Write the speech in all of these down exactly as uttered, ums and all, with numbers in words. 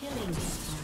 Killing spree.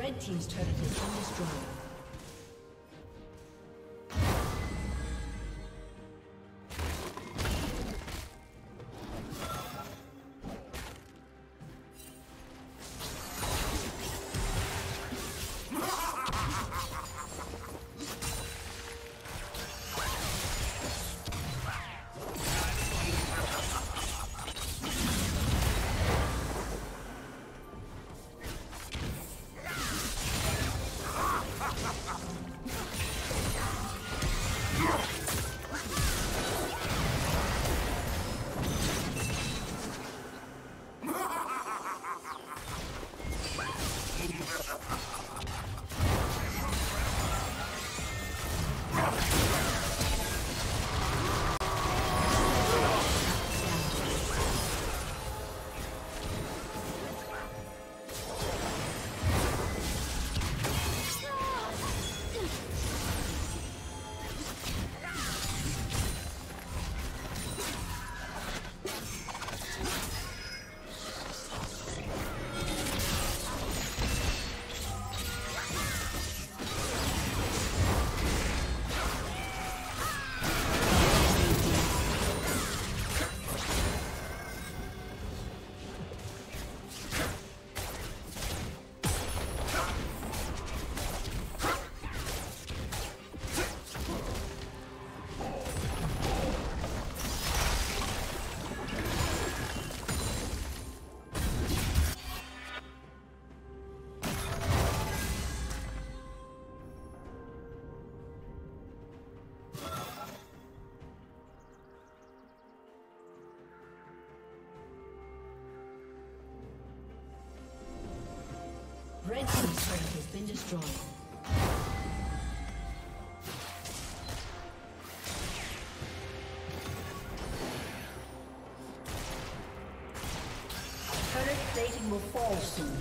Red team's turret has been destroyed. Red team's turret has been destroyed. Turret plating will fall soon.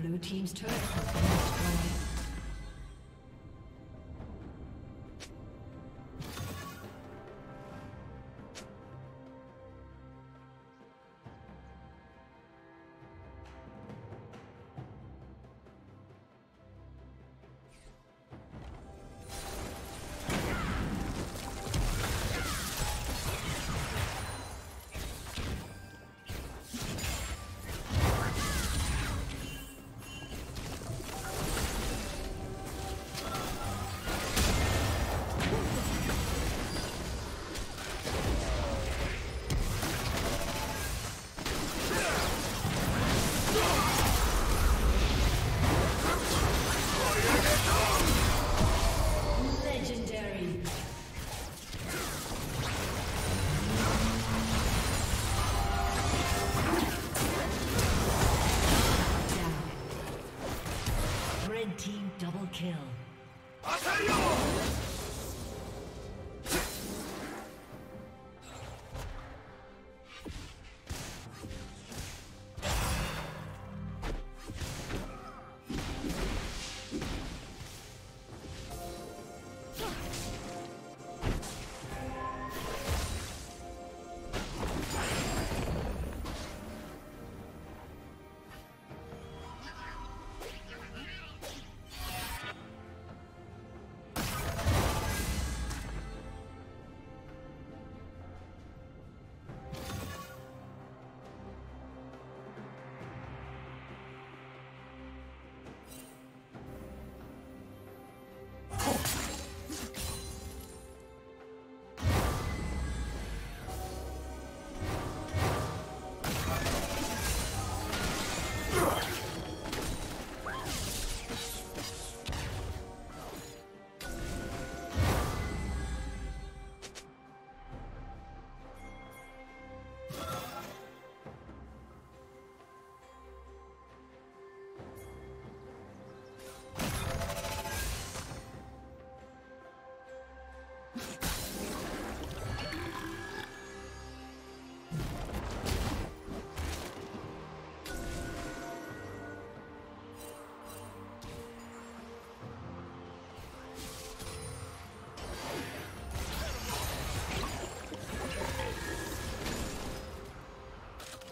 Blue team's turret has been destroyed.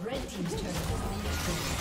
Red team's turret has been destroyed.